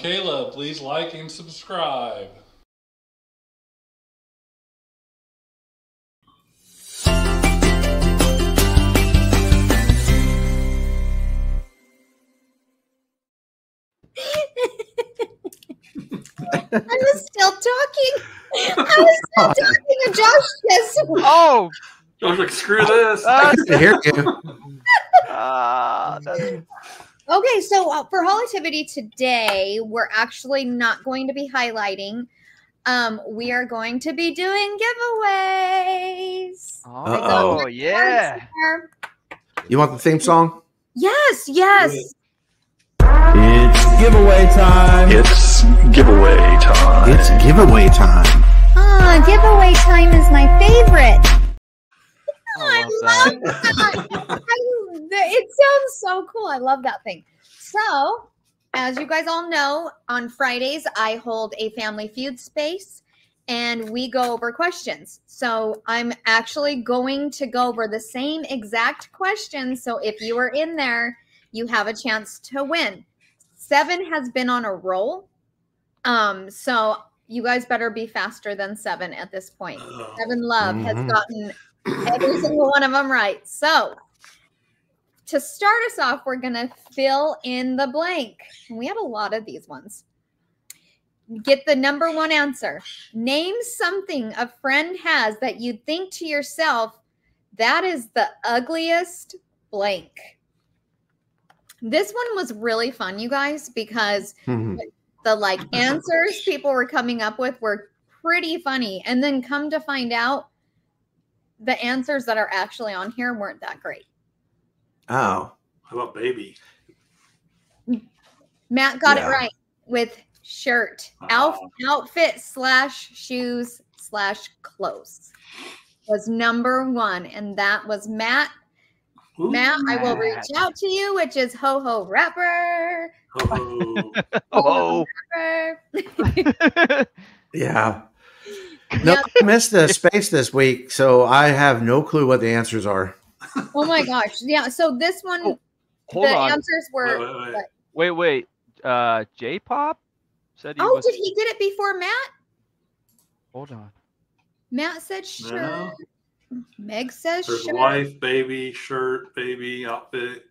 Caleb, please like and subscribe. I was still talking. To Josh Jessen. Oh, Josh, like, screw this. I can hear you. Okay, so for Holitivity today, we're actually not going to be highlighting. We are going to be doing giveaways. Oh, yeah. You want the theme song? Yes, yes. Yeah. It's giveaway time. It's giveaway time. It's giveaway time. Ah, giveaway time is my favorite. I love that. It sounds so cool. I love that thing. So, as you guys all know, on Fridays, I hold a Family Feud space, and we go over questions. So, I'm actually going to go over the same exact questions. So, if you were in there, you have a chance to win. Seven has been on a roll. So you guys better be faster than seven at this point. Seven Love has gotten every single one of them right. So to start us off, we're going to fill in the blank. We have a lot of these ones. Get the number one answer. Name something a friend has that you think to yourself, that is the ugliest blank. This one was really fun, you guys, because the answers people were coming up with were pretty funny. And then come to find out the answers that are actually on here weren't that great. Oh. How about baby? Matt got it right with shirt. Outfit / shoes / clothes was number one. And that was Matt. Ooh, Matt, I will reach out to you, which is Ho Ho Rapper. Ho Ho Rapper. Yeah. No, I missed the space this week, so I have no clue what the answers are. Oh my gosh. Yeah, so this one, hold on. Answers were... Wait. J-Pop? Said he did he get it before Matt? Hold on. Matt said sure. No. Meg says shirt. Wife, baby, shirt, baby, outfit.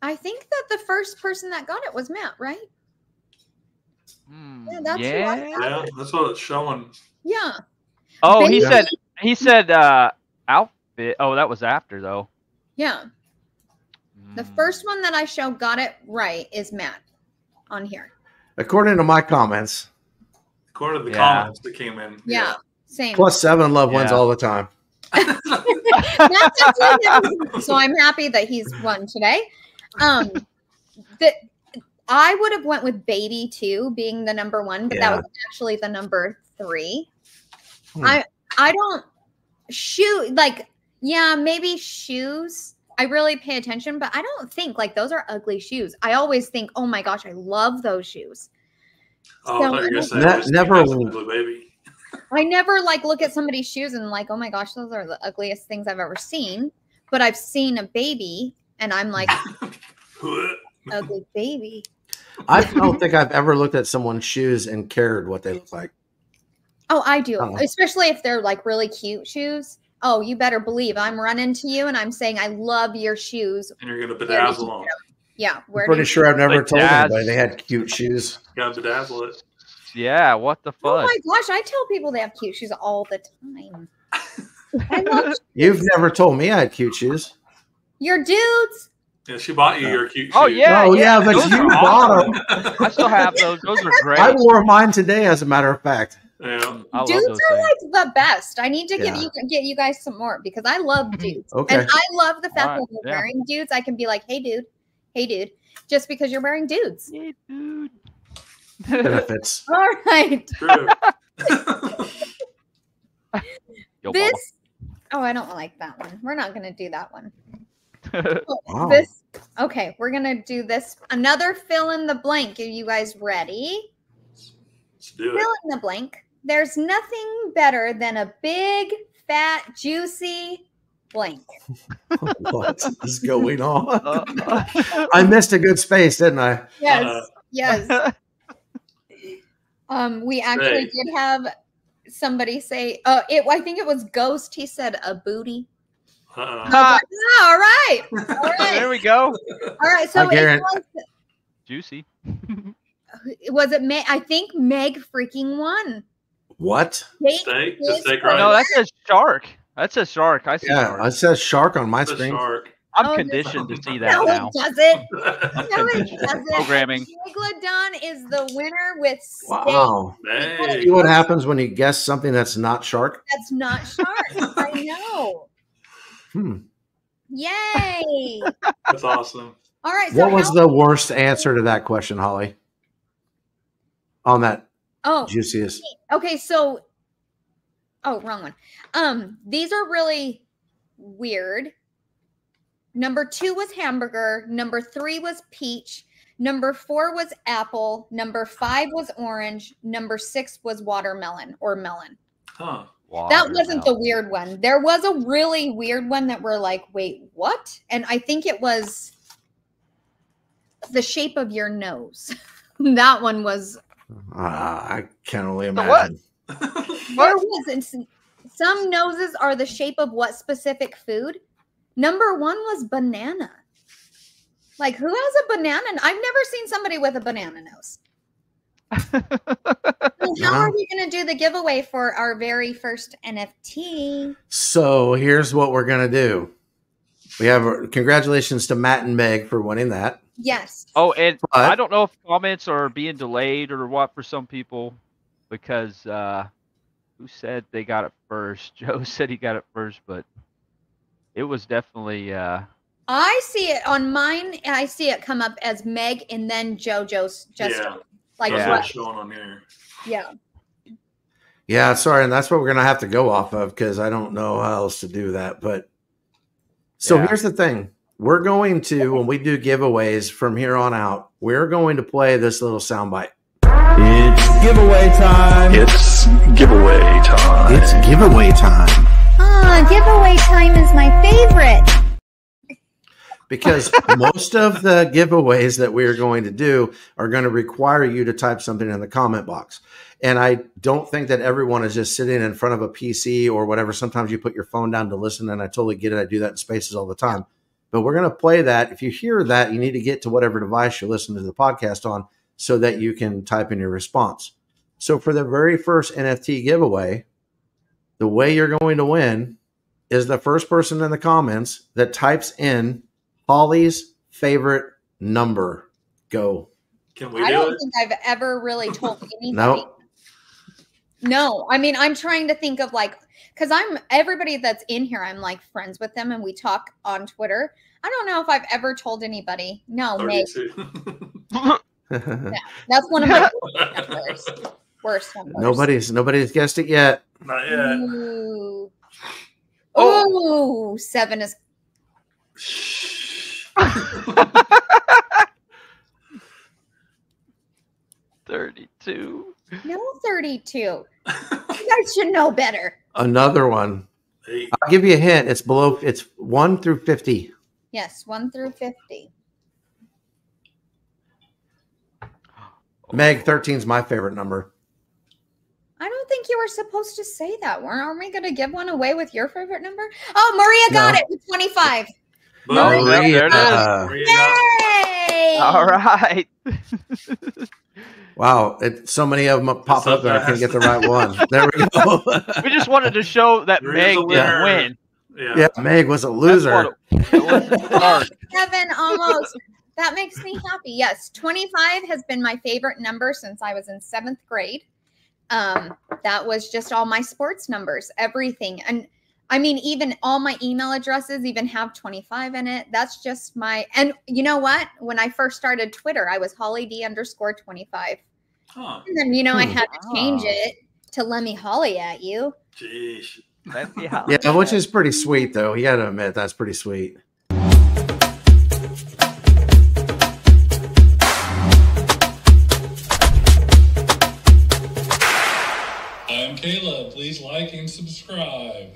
I think that the first person that got it was Matt, right? Yeah, that's what it's showing. Yeah. Oh, baby. he said outfit. Oh, that was after though. Yeah. The first one that I show got it right is Matt on here. According to my comments. According to the comments that came in. Yeah. Same. Plus seven Love wins all the time. So I'm happy that he's won today. I would have went with baby too, being the number one, but that was actually the number three. I don't shoot maybe shoes. I really pay attention, but I don't think those are ugly shoes. I always think, oh my gosh, I love those shoes. Oh, so, never baby. I never look at somebody's shoes and oh my gosh, those are the ugliest things I've ever seen. But I've seen a baby and I'm like, ugly baby. I don't think I've ever looked at someone's shoes and cared what they look like. Oh, I do. Especially if they're really cute shoes. Oh, you better believe I'm running to you and I'm saying, I love your shoes. And you're going to bedazzle them. Yeah. I'm pretty sure I've never told anybody they had cute shoes. You got to bedazzle it. Yeah, what the fuck? Oh my gosh, I tell people they have cute shoes all the time. I love shoes. You've never told me I had cute shoes. Your dudes. Yeah, she bought you your cute shoes. Oh yeah, but those you bought them. I still have those. Those are great. I wore mine today, as a matter of fact. Yeah, dudes are the best. I need to get you guys some more because I love dudes, and I love the fact that we're wearing dudes. I can be like, hey dude," just because you're wearing dudes. Hey dude. Benefits. All right. I don't like that one. We're not gonna do that one. Wow. We're gonna do this. Another fill in the blank. Are you guys ready? Let's do it. Fill in the blank. There's nothing better than a big, fat, juicy blank. What is going on? I missed a good space, didn't I? Yes. Yes. We actually did have somebody say, I think it was Ghost. He said a booty. Like, oh, all right. All right. There we go. All right. So it was juicy. Was it Meg? I think Meg freaking won. What? Steak? The steak, right? No, that says shark. That says shark. I see. Yeah, it says shark on my screen. Shark. I'm conditioned to see that now. No, it doesn't. No, it doesn't. Programming. Megalodon is the winner with steak. Wow. Hey. See what happens when you guess something that's not shark? That's not shark. I know. Hmm. Yay. That's awesome. All right. So what was the worst answer to that question, Holly? On that. Oh, juiciest. Okay. So, oh, wrong one. These are really weird. Number 2 was hamburger. Number 3 was peach. Number 4 was apple. Number 5 was orange. Number 6 was watermelon or melon. Huh. Water that wasn't the weird one. There was a really weird one that we're like, wait, what? And I think it was the shape of your nose. That one was. I can't really imagine. There wasn't. Some noses are the shape of what specific food? Number 1 was banana. Like, who has a banana? I've never seen somebody with a banana nose. How are we going to do the giveaway for our very first NFT? So here's what we're going to do. We have congratulations to Matt and Meg for winning that. Yes. Oh, and I don't know if comments are being delayed or what for some people, because who said they got it first? Joe said he got it first, but it was definitely. I see it on mine. I see it come up as Meg and then JoJo's. Yeah. Like that's what? On here. Yeah. Yeah. Sorry, and that's what we're gonna have to go off of because I don't know how else to do that. But so here's the thing. We're going to, when we do giveaways from here on out, we're going to play this little soundbite. It's giveaway time. It's giveaway time. It's giveaway time. Ah, giveaway time is my favorite. Because most of the giveaways that we are going to do are going to require you to type something in the comment box. And I don't think that everyone is just sitting in front of a PC or whatever. Sometimes you put your phone down to listen, and I totally get it. I do that in spaces all the time. But we're going to play that. If you hear that, you need to get to whatever device you listen to the podcast on so that you can type in your response. So for the very first NFT giveaway, the way you're going to win is the first person in the comments that types in Holly's favorite number. Go. Can we do it? I don't think I've ever really told anybody. No. No. I mean, I'm trying to think of like, because everybody that's in here, I'm like friends with them and we talk on Twitter. I don't know if I've ever told anybody. No, Meg. No, that's one of my worst numbers. Nobody's guessed it yet. Not yet. Ooh, oh. Ooh, 7 is. No, 32. You guys should know better. Another one. I'll give you a hint. It's below. It's 1 through 50. Yes, 1 through 50. Meg, 13's my favorite number. I don't think you were supposed to say that. Aren't we going to give one away with your favorite number? Oh, Maria got it with 25. Maria. Yay! All right. Wow, so many of them pop up there. I can't get the right one. There we go. We just wanted to show that Meg didn't win. Yeah. Yeah, Meg was a loser. It was 7 almost. That makes me happy. Yes, 25 has been my favorite number since I was in 7th grade. That was just all my sports numbers, everything. And I mean, even all my email addresses even have 25 in it. That's just my, and you know what? When I first started Twitter, I was HollyD_25. Huh. And then, you know, I had to change it to Let Me Holly at You. Jeez. Yeah, which is pretty sweet, though. You got to admit, that's pretty sweet. I'm Caleb. Please like and subscribe.